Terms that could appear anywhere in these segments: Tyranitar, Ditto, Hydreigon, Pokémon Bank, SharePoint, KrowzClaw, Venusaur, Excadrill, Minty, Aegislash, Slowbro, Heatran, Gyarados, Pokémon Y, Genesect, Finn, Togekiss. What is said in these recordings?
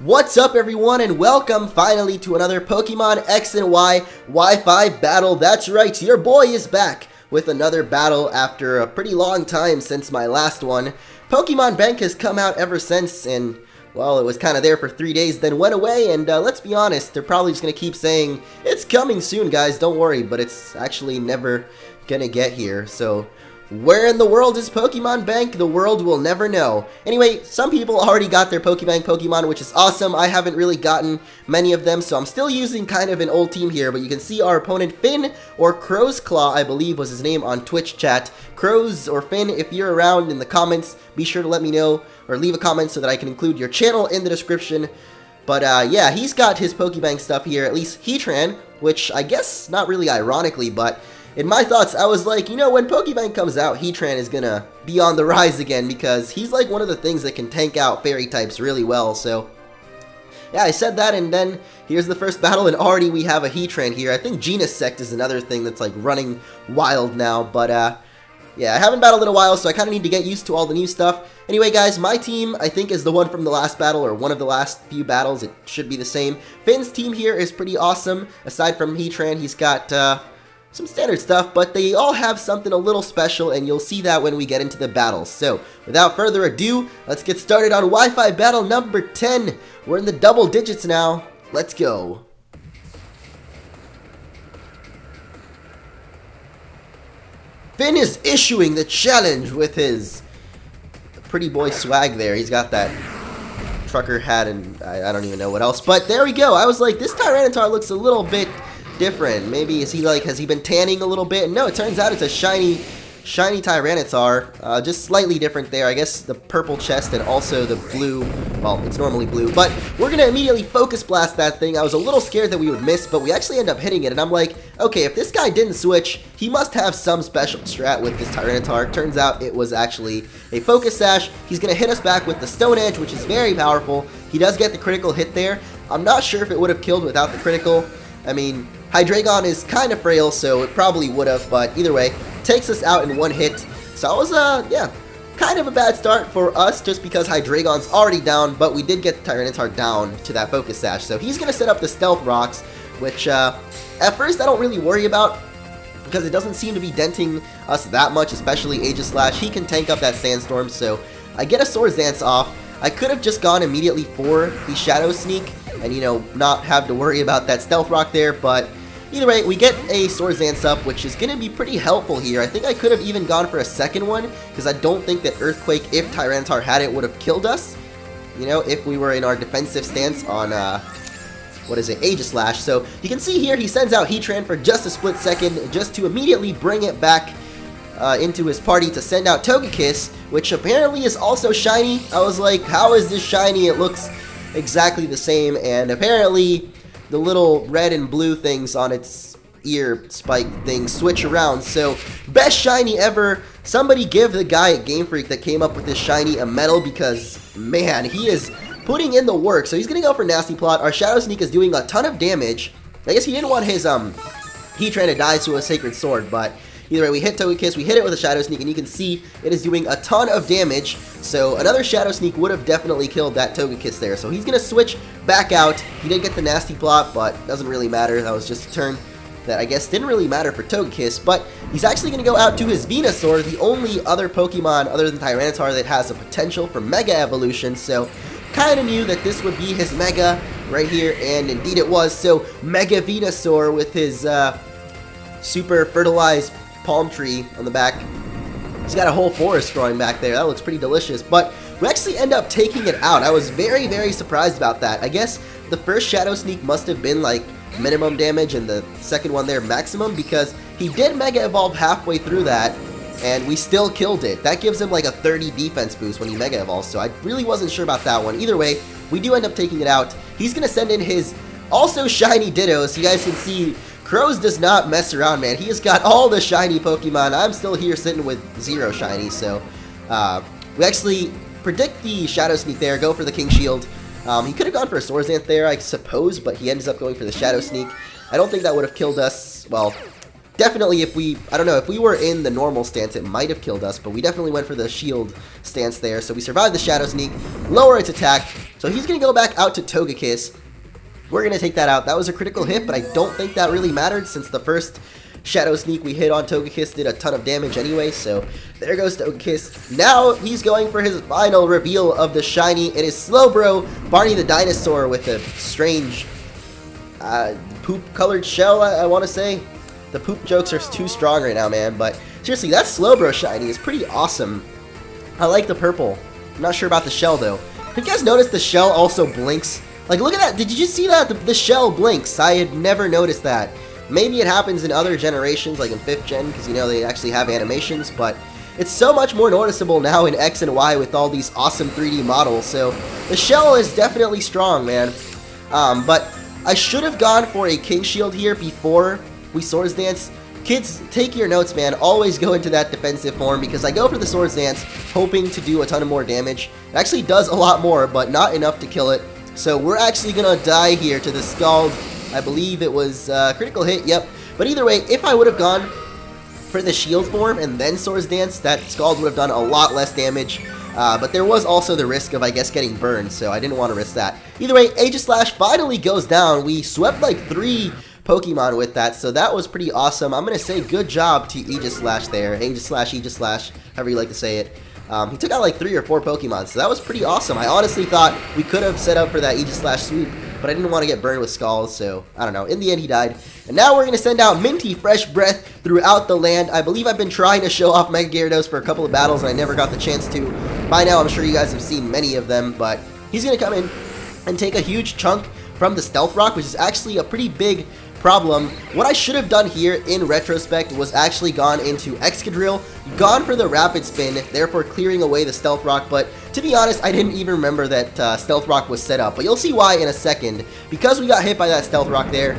What's up everyone, and welcome finally to another Pokemon X and Y Wi-Fi battle. That's right, your boy is back with another battle after a pretty long time since my last one. Pokemon Bank has come out ever since, and well, it was kind of there for 3 days, then went away, and let's be honest, they're probably just going to keep saying, it's coming soon guys, don't worry, but it's actually never going to get here, so... Where in the world is Pokemon Bank? The world will never know. Anyway, some people already got their Pokemon, which is awesome. I haven't really gotten many of them, so I'm still using kind of an old team here, but you can see our opponent Finn, or KrowzClaw, I believe was his name on Twitch chat. Kroz or Finn, if you're around in the comments, be sure to let me know, or leave a comment so that I can include your channel in the description. But yeah, he's got his Pokemon stuff here, at least Heatran, which I guess, not really ironically, but... in my thoughts, I was like, you know, when Pokebank comes out, Heatran is gonna be on the rise again because he's like one of the things that can tank out fairy types really well, so... yeah, I said that, and then here's the first battle, and already we have a Heatran here. I think Genesect is another thing that's like running wild now, but yeah, I haven't battled in a while, so I kind of need to get used to all the new stuff. Anyway, guys, my team, I think, is the one from the last battle, or one of the last few battles. It should be the same. Finn's team here is pretty awesome. Aside from Heatran, he's got, some standard stuff, but they all have something a little special, and you'll see that when we get into the battle. So, without further ado, let's get started on Wi-Fi battle number 10. We're in the double digits now. Let's go. Finn is issuing the challenge with his pretty boy swag there. He's got that trucker hat, and I don't even know what else. But there we go. I was like, this Tyranitar looks a little bit... different. Maybe is he like, has he been tanning a little bit? No, it turns out it's a shiny Tyranitar, just slightly different there. I guess the purple chest and also the blue, well, it's normally blue, but we're gonna immediately focus blast that thing. I was a little scared that we would miss, but we actually end up hitting it, and I'm like, okay, if this guy didn't switch, he must have some special strat with this Tyranitar. Turns out it was actually a focus sash. He's gonna hit us back with the Stone Edge, which is very powerful. He does get the critical hit there. I'm not sure if it would have killed without the critical. I mean, Hydreigon is kind of frail, so it probably would have, but either way, takes us out in one hit. So it was, yeah, kind of a bad start for us just because Hydreigon's already down, but we did get the Tyranitar down to that Focus Sash. So he's going to set up the Stealth Rocks, which at first I don't really worry about because it doesn't seem to be denting us that much, especially Aegislash. He can tank up that Sandstorm, so I get a Swords Dance off. I could have just gone immediately for the Shadow Sneak and, you know, not have to worry about that Stealth Rock there, but... either way, we get a Swords Dance up, which is going to be pretty helpful here. I think I could have even gone for a second one, because I don't think that Earthquake, if Tyranitar had it, would have killed us. You know, if we were in our defensive stance on, Aegislash. So, you can see here, he sends out Heatran for just a split second, just to immediately bring it back into his party to send out Togekiss, which apparently is also shiny. I was like, how is this shiny? It looks exactly the same, and apparently... the little red and blue things on its ear spike things switch around. So, best shiny ever. Somebody give the guy at Game Freak that came up with this shiny a medal because, man, he is putting in the work. So he's going to go for Nasty Plot. Our Shadow Sneak is doing a ton of damage. I guess he didn't want his Heatran to die to a Sacred Sword, but... either way, we hit Togekiss, we hit it with a Shadow Sneak, and you can see it is doing a ton of damage. So another Shadow Sneak would have definitely killed that Togekiss there. So he's going to switch back out. He did get the Nasty Plot, but doesn't really matter. That was just a turn that I guess didn't really matter for Togekiss. But he's actually going to go out to his Venusaur, the only other Pokemon other than Tyranitar that has the potential for Mega Evolution. So kind of knew that this would be his Mega right here, and indeed it was. So Mega Venusaur with his super fertilized palm tree on the back. He's got a whole forest growing back there. That looks pretty delicious, but we actually end up taking it out. I was very, very surprised about that. I guess the first Shadow Sneak must have been like minimum damage and the second one there maximum, because he did Mega Evolve halfway through that and we still killed it. That gives him like a 30 defense boost when he Mega Evolves, so I really wasn't sure about that one. Either way, we do end up taking it out. He's going to send in his also shiny Ditto, so you guys can see Kroz does not mess around, man. He has got all the shiny Pokemon. I'm still here sitting with zero shiny, so... we actually predict the Shadow Sneak there, go for the King Shield. He could have gone for a Swords Dance there, I suppose, but he ends up going for the Shadow Sneak. I don't think that would have killed us. Well, definitely if we... I don't know, if we were in the normal stance, it might have killed us, but we definitely went for the Shield stance there. So we survived the Shadow Sneak, lower its attack. So he's going to go back out to Togekiss. We're going to take that out. That was a critical hit, but I don't think that really mattered since the first Shadow Sneak we hit on Togekiss did a ton of damage anyway, so there goes Togekiss. Now he's going for his final reveal of the shiny. It is Slowbro, Barney the Dinosaur, with a strange poop-colored shell, I want to say. The poop jokes are too strong right now, man, but seriously, that Slowbro shiny is pretty awesome. I like the purple. I'm not sure about the shell, though. Have you guys noticed the shell also blinks? Like, look at that. Did you just see that? The shell blinks. I had never noticed that. Maybe it happens in other generations, like in 5th gen, because, you know, they actually have animations, but it's so much more noticeable now in X and Y with all these awesome 3D models, so the shell is definitely strong, man. But I should have gone for a King Shield here before we Swords Dance. Kids, take your notes, man. Always go into that defensive form, because I go for the Swords Dance hoping to do a ton of more damage. It actually does a lot more, but not enough to kill it, so we're actually going to die here to the Scald. I believe it was critical hit, yep. But either way, if I would have gone for the shield form and then Swords Dance, that Scald would have done a lot less damage. But there was also the risk of, I guess, getting burned, so I didn't want to risk that. Either way, Aegislash finally goes down. We swept like 3 Pokemon with that, so that was pretty awesome. I'm going to say good job to Aegislash there. Aegislash, however you like to say it. He took out like 3 or 4 Pokemon, so that was pretty awesome. I honestly thought we could have set up for that Aegislash sweep, but I didn't want to get burned with Skulls, so I don't know. In the end, he died. And now we're going to send out Minty Fresh Breath throughout the land. I believe I've been trying to show off Mega Gyarados for a couple of battles, and I never got the chance to. By now, I'm sure you guys have seen many of them, but he's going to come in and take a huge chunk from the Stealth Rock, which is actually a pretty big problem. What I should have done here in retrospect was actually gone into Excadrill, gone for the Rapid Spin, therefore clearing away the Stealth Rock, but to be honest, I didn't even remember that Stealth Rock was set up, but you'll see why in a second. Because we got hit by that Stealth Rock there,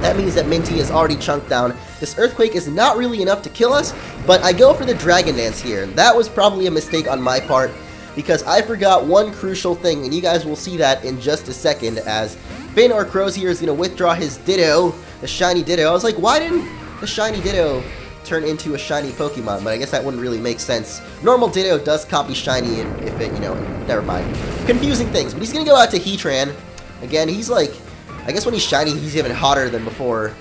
that means that Minty is already chunked down. This Earthquake is not really enough to kill us, but I go for the Dragon Dance here. That was probably a mistake on my part, because I forgot one crucial thing, and you guys will see that in just a second as Finn or Krowz here is going to withdraw his Ditto, the shiny Ditto. I was like, why didn't the shiny Ditto turn into a shiny Pokemon? But I guess that wouldn't really make sense. Normal Ditto does copy shiny if it, you know, never mind. Confusing things. But he's going to go out to Heatran. Again, he's like, I guess when he's shiny, he's even hotter than before.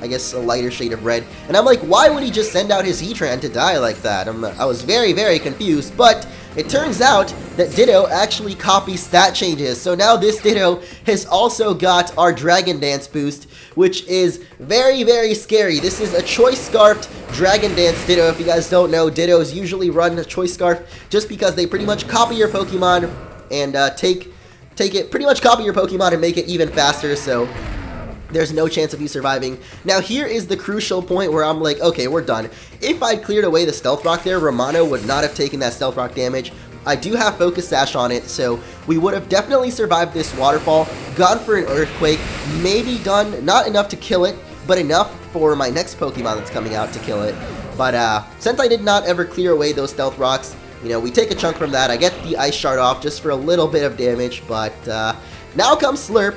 I guess a lighter shade of red. And I'm like, why would he just send out his Heatran to die like that? I was very, very confused, but it turns out that Ditto actually copies stat changes. So now this Ditto has also got our Dragon Dance boost, which is very, very scary. This is a Choice Scarfed Dragon Dance Ditto. If you guys don't know, Dittos usually run a Choice Scarf just because they pretty much copy your Pokemon and copy your Pokemon and make it even faster. So there's no chance of you surviving. Now here is the crucial point where I'm like, okay, we're done. If I'd cleared away the Stealth Rock there, Romano would not have taken that Stealth Rock damage. I do have Focus Sash on it, so we would have definitely survived this Waterfall, gone for an Earthquake, maybe done not enough to kill it, but enough for my next Pokemon that's coming out to kill it. But since I did not ever clear away those Stealth Rocks, you know, we take a chunk from that. I get the Ice Shard off just for a little bit of damage, but now comes Slurp.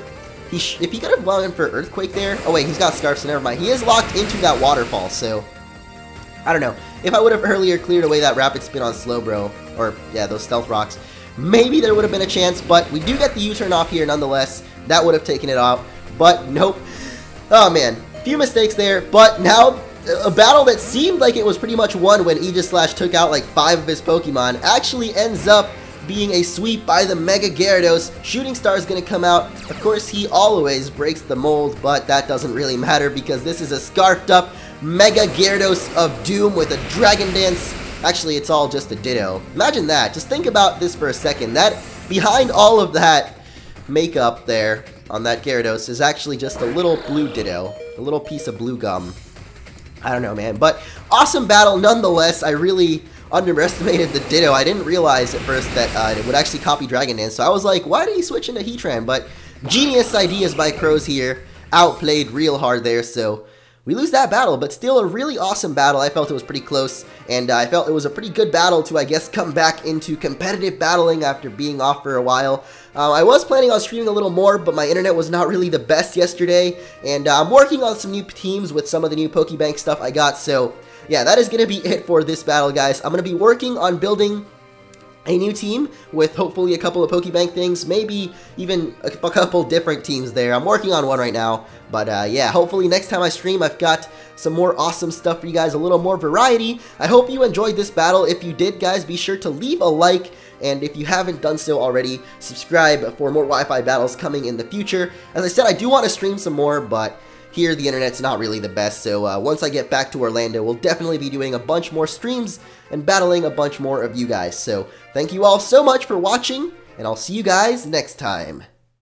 If he could have gone for Earthquake there... Oh wait, he's got Scarf, so never mind. He is locked into that Waterfall, so I don't know. If I would have earlier cleared away that Rapid Spin on Slowbro, or yeah, those Stealth Rocks, maybe there would have been a chance, but we do get the U-turn off here nonetheless. That would have taken it off, but nope. Oh man, few mistakes there, but now a battle that seemed like it was pretty much won when Aegislash took out like 5 of his Pokemon actually ends up being a sweep by the Mega Gyarados. Shooting Star is going to come out. Of course, he always breaks the mold, but that doesn't really matter because this is a scarfed up Mega Gyarados of Doom with a Dragon Dance. Actually, it's all just a Ditto. Imagine that. Just think about this for a second. That behind all of that makeup there on that Gyarados is actually just a little blue Ditto, a little piece of blue gum. I don't know, man, but awesome battle nonetheless. I really underestimated the Ditto. I didn't realize at first that it would actually copy Dragon Dance, so I was like, why did he switch into Heatran? But genius ideas by Krowz here, outplayed real hard there, so we lose that battle, but still a really awesome battle. I felt it was pretty close, and I felt it was a pretty good battle to, I guess, come back into competitive battling after being off for a while. I was planning on streaming a little more, but my internet was not really the best yesterday, and I'm working on some new teams with some of the new Pokebank stuff I got, so yeah, that is going to be it for this battle, guys. I'm going to be working on building a new team with hopefully a couple of Pokebank things, maybe even a couple different teams there. I'm working on one right now, but yeah, hopefully next time I stream I've got some more awesome stuff for you guys, a little more variety. I hope you enjoyed this battle. If you did, guys, be sure to leave a like, and if you haven't done so already, subscribe for more Wi-Fi battles coming in the future. As I said, I do want to stream some more, but here the internet's not really the best, so once I get back to Orlando, we'll definitely be doing a bunch more streams and battling a bunch more of you guys. So thank you all so much for watching, and I'll see you guys next time.